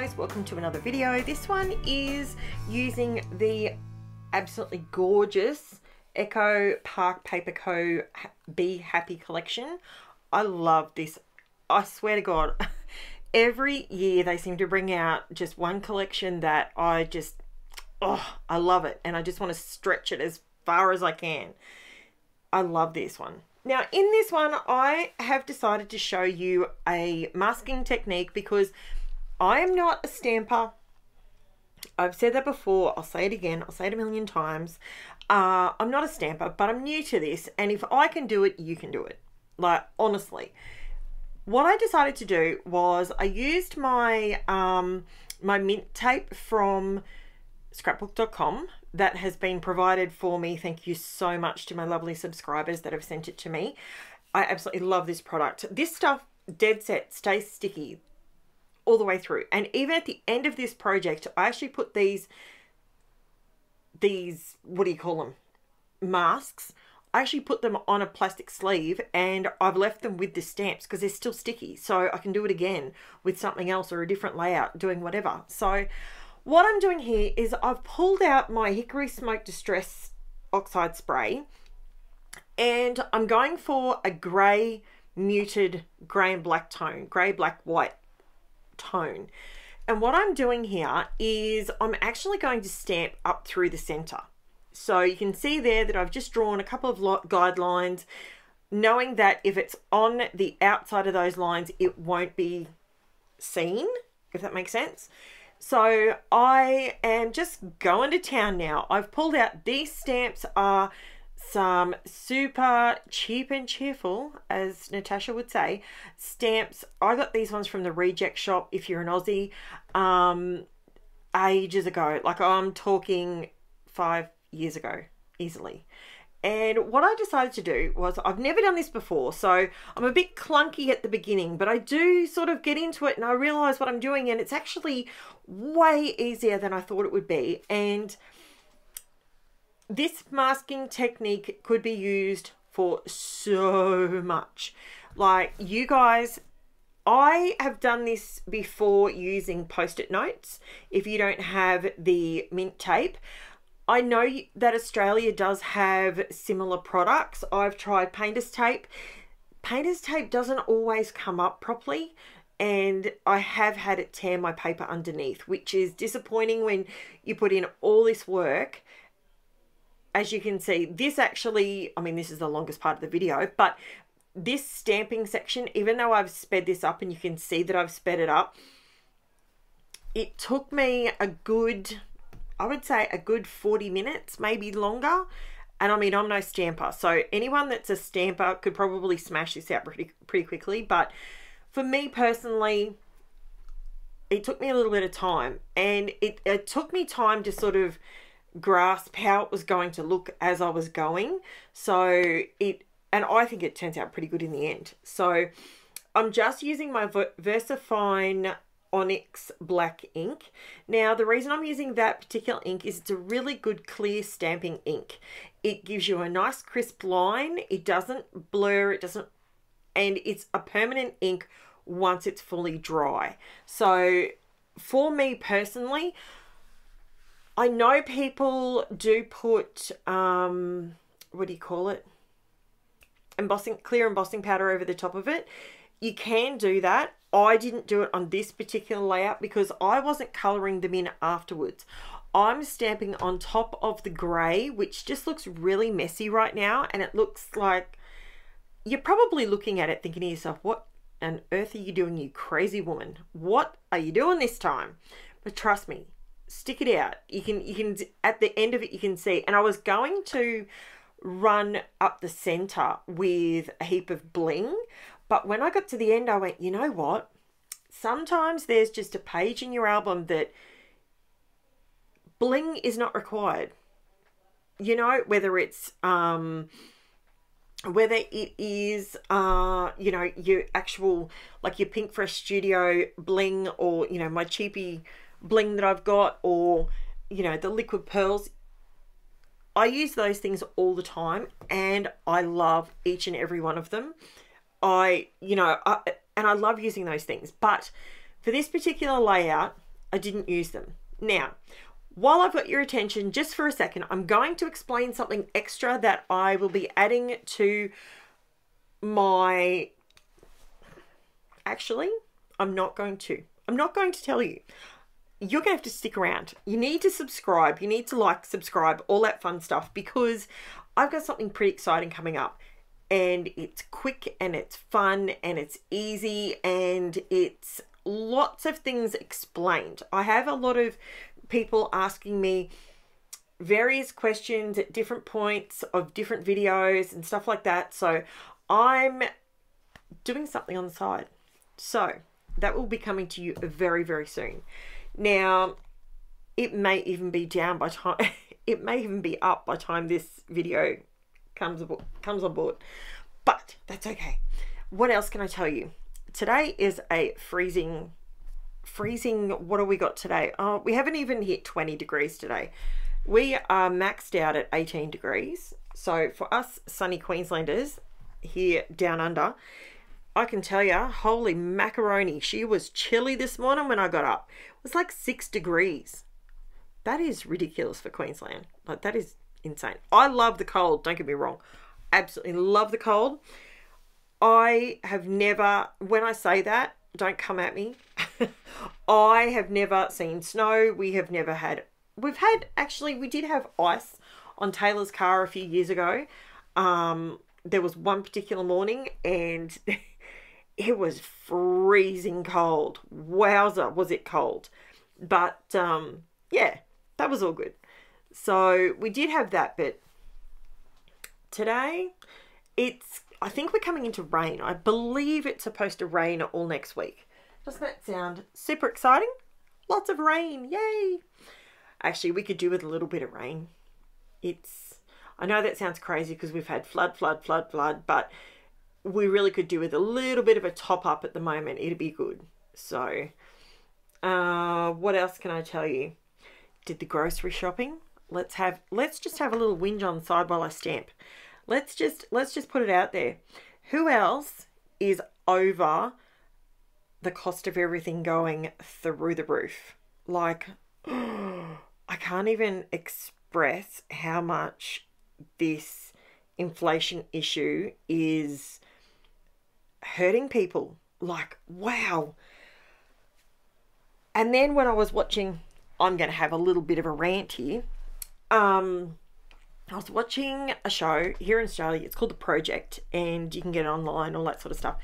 guys, welcome to another video. This one is using the absolutely gorgeous Echo Park Paper Co Be Happy collection. I love this. I swear to God, every year they seem to bring out just one collection that I just, oh, I love it. And I just want to stretch it as far as I can. I love this one. Now in this one, I have decided to show you a masking technique because I am not a stamper. I've said that before, I'll say it again, I'll say it a million times. I'm not a stamper, but I'm new to this, and if I can do it, you can do it. Like, honestly. What I decided to do was I used my, my mint tape from scrapbook.com that has been provided for me. Thank you so much to my lovely subscribers that have sent it to me. I absolutely love this product. This stuff, dead set, stays sticky all the way through. And even at the end of this project, I actually put these, what do you call them? Masks. I actually put them on a plastic sleeve and I've left them with the stamps because they're still sticky. So I can do it again with something else or a different layout, doing whatever. So what I'm doing here is I've pulled out my Hickory Smoke Distress Oxide spray and I'm going for a grey, muted grey and black tone, grey, black, white tone. And what I'm doing here is I'm actually going to stamp up through the centre. So you can see there that I've just drawn a couple of guidelines, knowing that if it's on the outside of those lines, it won't be seen, if that makes sense. So I am just going to town now. I've pulled out, these stamps are some super cheap and cheerful, as Natasha would say, stamps. I got these ones from the Reject Shop, if you're an Aussie, ages ago. Like, I'm talking 5 years ago, easily. And what I decided to do was, I've never done this before, so I'm a bit clunky at the beginning, but I do sort of get into it and I realize what I'm doing, and it's actually way easier than I thought it would be. And this masking technique could be used for so much. Like, you guys, I have done this before using post-it notes. If you don't have the mint tape, I know that Australia does have similar products. I've tried painter's tape. Painter's tape doesn't always come up properly, and I have had it tear my paper underneath, which is disappointing when you put in all this work. As you can see, this actually, I mean, this is the longest part of the video, but this stamping section, even though I've sped this up and you can see that I've sped it up, it took me a good, I would say a good 40 minutes, maybe longer. And I mean, I'm no stamper, so anyone that's a stamper could probably smash this out pretty quickly. But for me personally, it took me a little bit of time, and it took me time to sort of grasp how it was going to look as I was going. So and I think it turns out pretty good in the end. So I'm just using my Versafine Onyx black ink. Now the reason I'm using that particular ink is it's a really good clear stamping ink. It gives you a nice crisp line. It doesn't blur, it doesn't, and it's a permanent ink once it's fully dry. So for me personally, I know people do put, what do you call it? Embossing, clear embossing powder over the top of it. You can do that. I didn't do it on this particular layout because I wasn't colouring them in afterwards. I'm stamping on top of the grey, which just looks really messy right now, and it looks like, you're probably looking at it thinking to yourself, what on earth are you doing, you crazy woman? What are you doing this time? But trust me, stick it out. You can at the end of it you can see. And I was going to run up the centre with a heap of bling, but when I got to the end, I went, you know what? Sometimes there's just a page in your album that bling is not required. You know, whether it's, whether it is, you know, your actual, like your Pinkfresh Studio bling, or, you know, my cheapy bling that I've got, or, you know, the liquid pearls. I use those things all the time and I love each and every one of them. I love using those things, but for this particular layout, I didn't use them. Now, while I've got your attention just for a second, I'm going to explain something extra that I will be adding to my... Actually, I'm not going to. I'm not going to tell you. You're going to have to stick around. You need to subscribe. You need to like, subscribe, all that fun stuff, because I've got something pretty exciting coming up, and it's quick and it's fun and it's easy and it's lots of things explained. I have a lot of people asking me various questions at different points of different videos and stuff like that. So I'm doing something on the side. So that will be coming to you very, very soon. Now, it may even be down by time, it may even be up by time this video comes on board, but that's okay. What else can I tell you? Today is a freezing, what have we got today? Oh, we haven't even hit 20 degrees today. We are maxed out at 18 degrees. So for us sunny Queenslanders here down under, I can tell you, holy macaroni, she was chilly this morning when I got up. It was like 6 degrees. That is ridiculous for Queensland. Like, that is insane. I love the cold, don't get me wrong. Absolutely love the cold. I have never, when I say that, don't come at me. I have never seen snow. We have never had, we did have ice on Taylor's car a few years ago. There was one particular morning and it was freezing cold. Wowza, was it cold. But yeah, that was all good. So we did have that, but today it's, I think we're coming into rain. I believe it's supposed to rain all next week. Doesn't that sound super exciting? Lots of rain, yay. Actually, we could do with a little bit of rain. It's, I know that sounds crazy because we've had flood, but we really could do with a little bit of a top up at the moment. It'd be good. So what else can I tell you? Did the grocery shopping. Let's just have a little whinge on the side while I stamp. Let's just put it out there. Who else is over the cost of everything going through the roof? Like, I can't even express how much this inflation issue is hurting people. Like, wow. And then when I was watching, I'm going to have a little bit of a rant here. I was watching a show here in Australia. It's called The Project, and you can get it online, all that sort of stuff.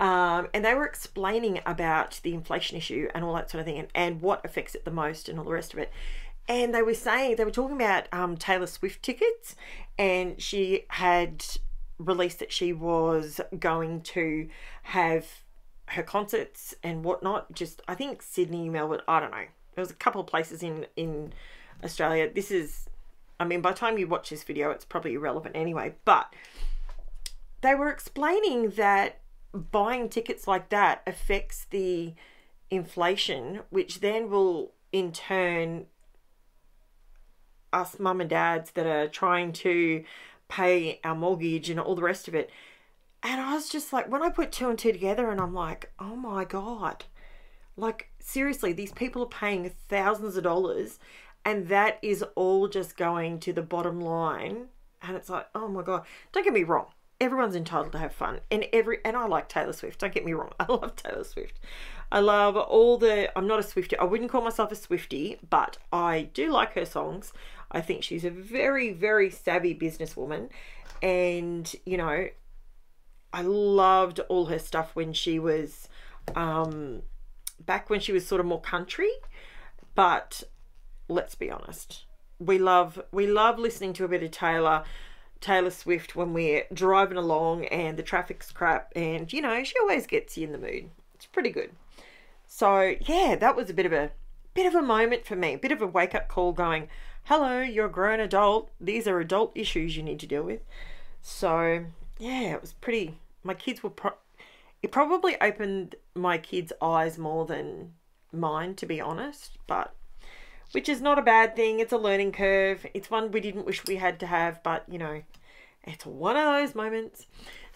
And they were explaining about the inflation issue and all that sort of thing, and what affects it the most and all the rest of it. And they were saying, they were talking about Taylor Swift tickets, and she had released that she was going to have her concerts and whatnot. Just, I think Sydney, Melbourne, I don't know. There was a couple of places in Australia. This is, I mean, by the time you watch this video, it's probably irrelevant anyway. But they were explaining that buying tickets like that affects the inflation, which then will in turn, us mum and dads that are trying to pay our mortgage and all the rest of it. And I was just like, when I put two and two together, and I'm like, oh my God. Like, seriously, these people are paying thousands of dollars, and that is all just going to the bottom line. And it's like, oh my God, don't get me wrong. Everyone's entitled to have fun, and I like Taylor Swift. Don't get me wrong. I love Taylor Swift. I love all the, I'm not a Swiftie. I wouldn't call myself a Swiftie, but I do like her songs. I think she's a very, very savvy businesswoman. And, you know, I loved all her stuff when she was, back when she was sort of more country. But let's be honest, we love listening to a bit of Taylor Swift when we're driving along and the traffic's crap, and you know, she always gets you in the mood. It's pretty good. So yeah, that was a bit of a moment for me, a bit of a wake-up call, going, hello, you're a grown adult, these are adult issues you need to deal with. So yeah, it was pretty, my kids were it probably opened my kids' eyes more than mine, to be honest, but which is not a bad thing. It's a learning curve. It's one we didn't wish we had to have, but you know, it's one of those moments.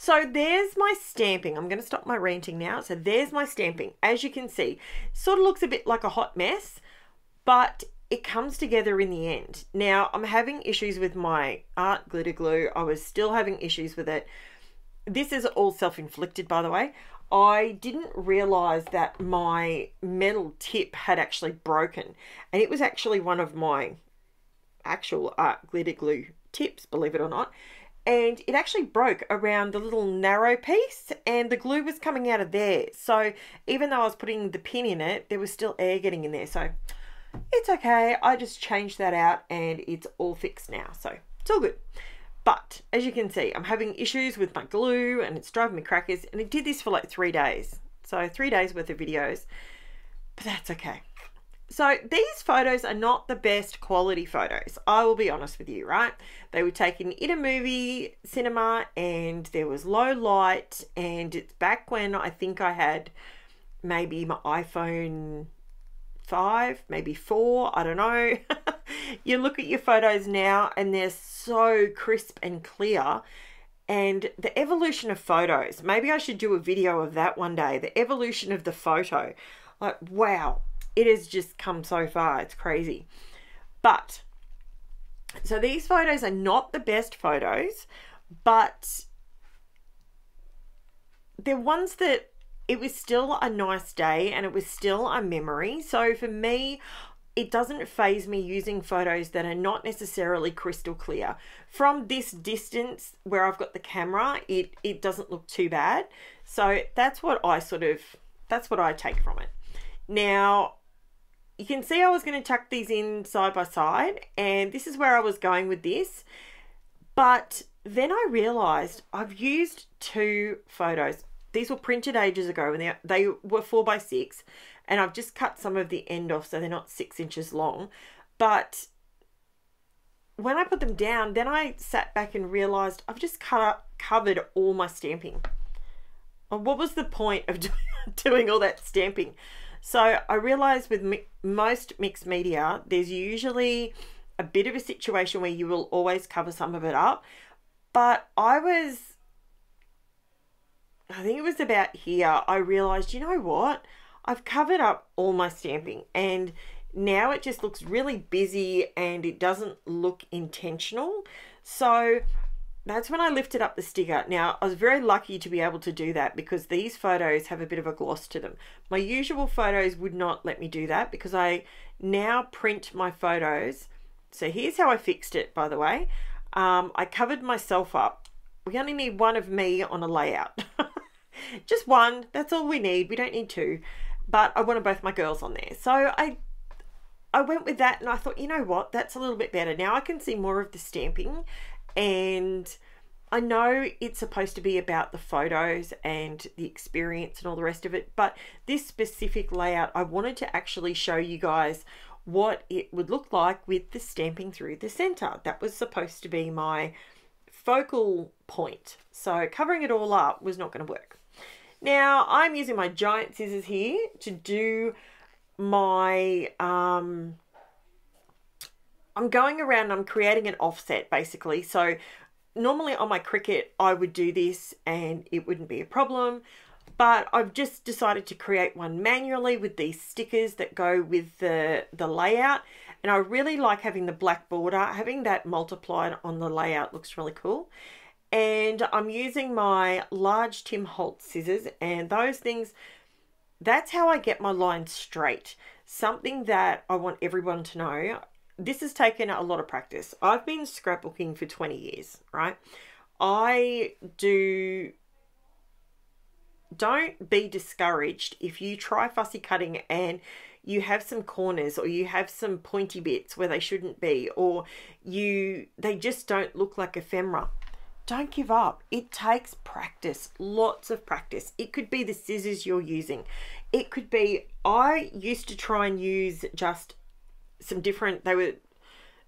So there's my stamping. I'm going to stop my ranting now. So there's my stamping. As you can see, sort of looks a bit like a hot mess, but it comes together in the end. Now I'm having issues with my art glitter glue. I was still having issues with it. This is all self-inflicted, by the way. I didn't realize that my metal tip had actually broken, and it was actually one of my actual art glitter glue tips, believe it or not. And it actually broke around the little narrow piece, and the glue was coming out of there. So even though I was putting the pin in it, there was still air getting in there. So it's okay. I just changed that out and it's all fixed now. So it's all good. But as you can see, I'm having issues with my glue and it's driving me crackers. And I did this for like 3 days. So 3 days worth of videos, but that's okay. So these photos are not the best quality photos. I will be honest with you, right? They were taken in a movie cinema and there was low light, and it's back when I think I had maybe my iPhone 5, maybe 4, I don't know. You look at your photos now and they're so crisp and clear. And the evolution of photos, maybe I should do a video of that one day, the evolution of the photo. Like, wow. It has just come so far. It's crazy. But so these photos are not the best photos, but they're ones that it was still a nice day and it was still a memory. So for me, it doesn't faze me using photos that are not necessarily crystal clear. From this distance where I've got the camera, it doesn't look too bad. So that's what I that's what I take from it. Now, you can see I was going to tuck these in side by side, and this is where I was going with this. But then I realized I've used two photos. These were printed ages ago, and they were 4 by 6, and I've just cut some of the end off so they're not 6 inches long. But when I put them down, then I sat back and realized I've just covered all my stamping. Well, what was the point of doing all that stamping? So I realized with most mixed media, there's usually a bit of a situation where you will always cover some of it up. But I think it was about here, I realized, you know what? I've covered up all my stamping, and now it just looks really busy and it doesn't look intentional. So that's when I lifted up the sticker. Now, I was very lucky to be able to do that because these photos have a bit of a gloss to them. My usual photos would not let me do that because I now print my photos. So here's how I fixed it, by the way. I covered myself up. We only need one of me on a layout. Just one, that's all we need. We don't need two, but I wanted both my girls on there. So I went with that and I thought, you know what? That's a little bit better. Now I can see more of the stamping. And I know it's supposed to be about the photos and the experience and all the rest of it, but this specific layout, I wanted to actually show you guys what it would look like with the stamping through the center. That was supposed to be my focal point. So covering it all up was not going to work. Now I'm using my giant scissors here to do my, I'm going around and I'm creating an offset basically. So normally on my Cricut, I would do this and it wouldn't be a problem, but I've just decided to create one manually with these stickers that go with the layout. And I really like having the black border, having that multiplied on the layout looks really cool. And I'm using my large Tim Holtz scissors and those things. That's how I get my line straight. Something that I want everyone to know. This has taken a lot of practice. I've been scrapbooking for 20 years, right? Don't be discouraged if you try fussy cutting and you have some corners or you have some pointy bits where they shouldn't be, or they just don't look like ephemera. Don't give up. It takes practice, lots of practice. It could be the scissors you're using. It could be, I used to try and use just some different, they were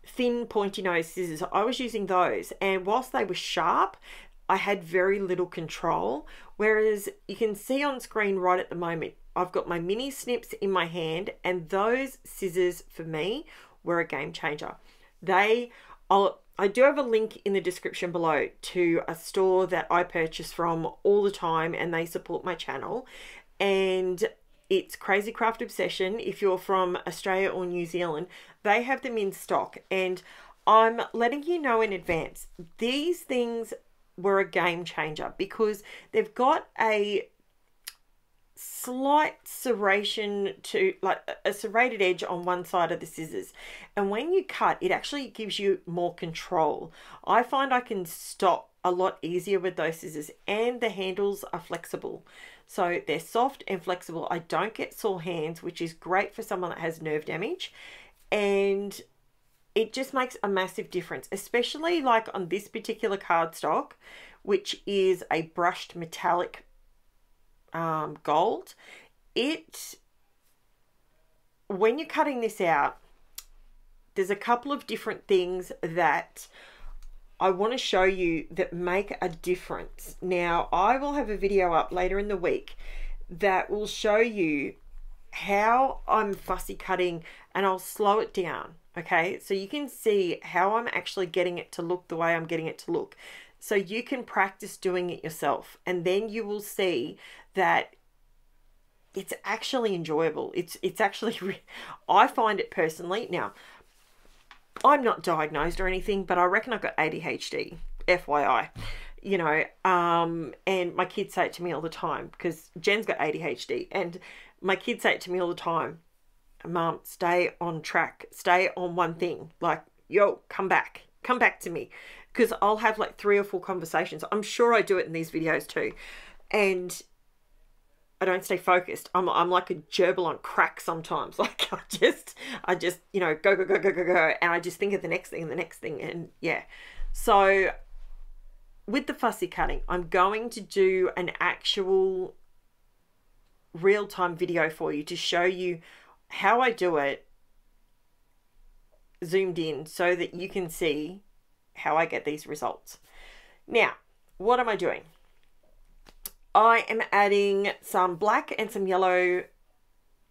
thin pointy nose scissors. I was using those, and whilst they were sharp, I had very little control. Whereas you can see on screen right at the moment, I've got my mini snips in my hand, and those scissors for me were a game changer. I do have a link in the description below to a store that I purchase from all the time and they support my channel, and it's Crazy Craft Obsession. If you're from Australia or New Zealand, they have them in stock, and I'm letting you know in advance, these things were a game changer because they've got a slight serration to, like, a serrated edge on one side of the scissors, and when you cut, it actually gives you more control. I find I can stop a lot easier with those scissors, and the handles are flexible, so they're soft and flexible. I don't get sore hands, which is great for someone that has nerve damage, and it just makes a massive difference, especially like on this particular cardstock, which is a brushed metallic gold. When you're cutting this out, there's a couple of different things that I want to show you that make a difference. Now, I will have a video up later in the week that will show you how I'm fussy cutting, and I'll slow it down, okay, so you can see how I'm actually getting it to look the way I'm getting it to look. So you can practice doing it yourself, and then you will see that it's actually enjoyable. It's actually, I find it personally. Now, I'm not diagnosed or anything, but I reckon I've got ADHD, FYI, you know, and my kids say it to me all the time because Jen's got ADHD, and my kids say it to me all the time, Mom, stay on track, stay on one thing, like, yo, come back to me. Because I'll have like 3 or 4 conversations. I'm sure I do it in these videos too. And I don't stay focused. I'm like a gerbil on crack sometimes. Like I just, you know, go, go, go, go, go, go. And I just think of the next thing and the next thing. And yeah. So with the fussy cutting, I'm going to do an actual real-time video for you to show you how I do it zoomed in so that you can see how I get these results. Now, what am I doing? I am adding some black and some yellow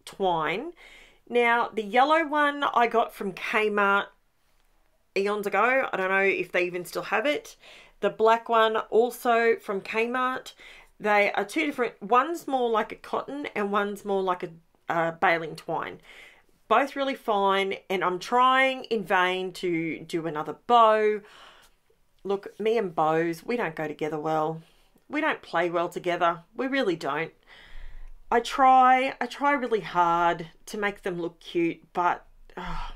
twine. Now, the yellow one I got from Kmart eons ago. I don't know if they even still have it. The black one also from Kmart. They are two different, one's more like a cotton and one's more like a baling twine. Both really fine, and I'm trying in vain to do another bow. Look, me and bows, we don't go together well. We don't play well together. We really don't. I try really hard to make them look cute, but oh,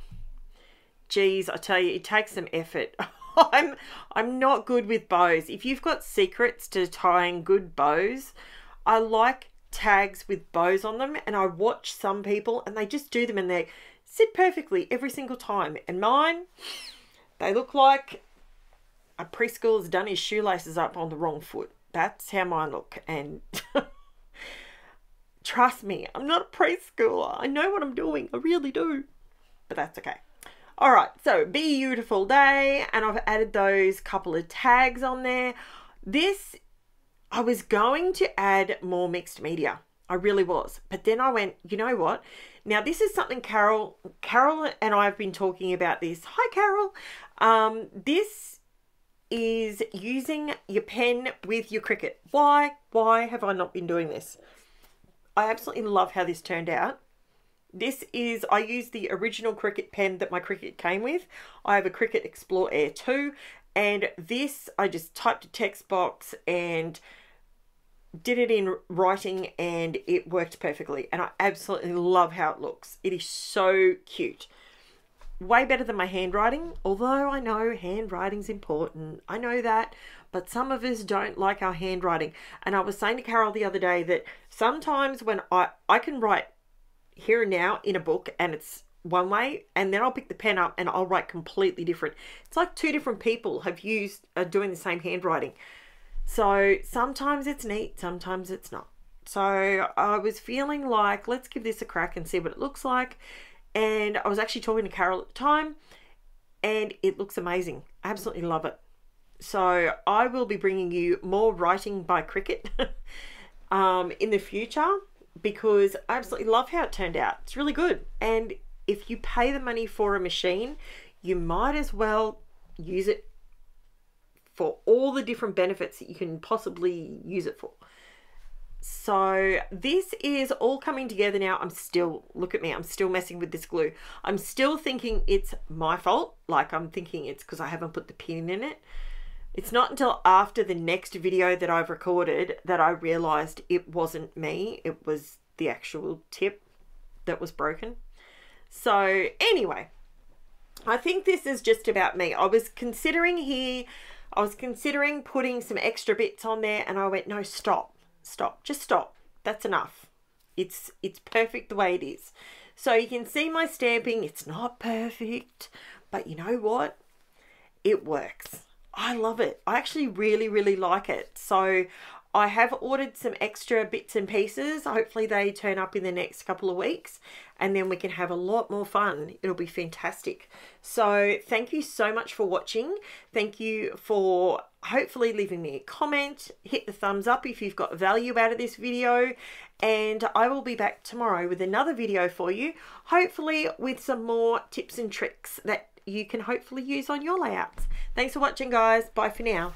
geez, I tell you, it takes some effort. I'm not good with bows. If you've got secrets to tying good bows, I like tags with bows on them, and I watch some people and they just do them and they sit perfectly every single time, and mine, they look like a preschooler's done his shoelaces up on the wrong foot. That's how mine look, and trust me, I'm not a preschooler. I know what I'm doing. I really do, but that's okay. All right, so beautiful day, and I've added those couple of tags on there. This, I was going to add more mixed media. I really was. But then I went, you know what? Now, this is something Carol and I have been talking about this. Hi, Carol. This is using your pen with your Cricut. Why have I not been doing this? I absolutely love how this turned out. This is, I used the original Cricut pen that my Cricut came with. I have a Cricut Explore Air 2. And this, I just typed a text box and did it in writing, and it worked perfectly. And I absolutely love how it looks. It is so cute. Way better than my handwriting, although I know handwriting's important. I know that, but some of us don't like our handwriting. And I was saying to Carol the other day that sometimes when I can write here and now in a book, and it's one way, and then I'll pick the pen up and I'll write completely different. It's like two different people are doing the same handwriting. So sometimes it's neat, sometimes it's not. So I was feeling like, let's give this a crack and see what it looks like. And I was actually talking to Carol at the time, and it looks amazing. I absolutely love it. So I will be bringing you more writing by Cricut in the future, because I absolutely love how it turned out. It's really good. And if you pay the money for a machine, you might as well use it for all the different benefits that you can possibly use it for. So this is all coming together now. I'm still, look at me, I'm still messing with this glue. I'm still thinking it's my fault. Like I'm thinking it's because I haven't put the pin in it. It's not until after the next video that I've recorded that I realized it wasn't me. It was the actual tip that was broken. So anyway, I think this is just about me. I was considering here, I was considering putting some extra bits on there and I went, no, stop. Stop, just stop. That's enough. It's perfect the way it is. So you can see my stamping. It's not perfect, but you know what? It works. I love it. I actually really, really like it. So I have ordered some extra bits and pieces. Hopefully they turn up in the next couple of weeks and then we can have a lot more fun. It'll be fantastic. So thank you so much for watching. Thank you for hopefully leaving me a comment. Hit the thumbs up if you've got value out of this video. And I will be back tomorrow with another video for you, hopefully with some more tips and tricks that you can hopefully use on your layouts. Thanks for watching, guys. Bye for now.